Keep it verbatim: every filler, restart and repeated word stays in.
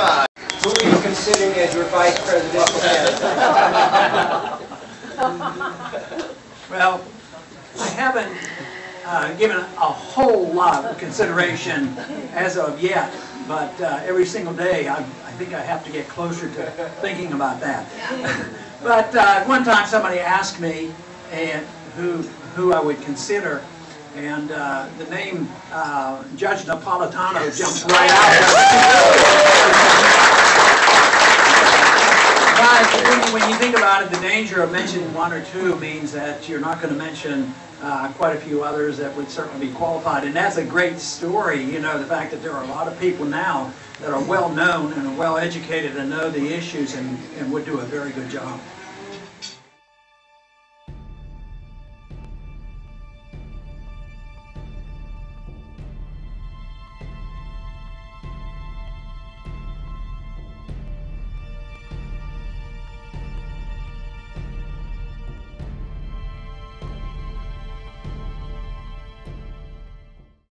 Five. Who are you considering as your vice presidential candidate? Well, I haven't uh, given a whole lot of consideration as of yet, but uh, every single day I, I think I have to get closer to thinking about that. But uh, one time somebody asked me and who, who I would consider, and uh, the name uh, Judge Napolitano jumps right out. But when you think about it, the danger of mentioning one or two means that you're not going to mention uh, quite a few others that would certainly be qualified. And that's a great story, you know, the fact that there are a lot of people now that are well known and well educated and know the issues and, and would do a very good job.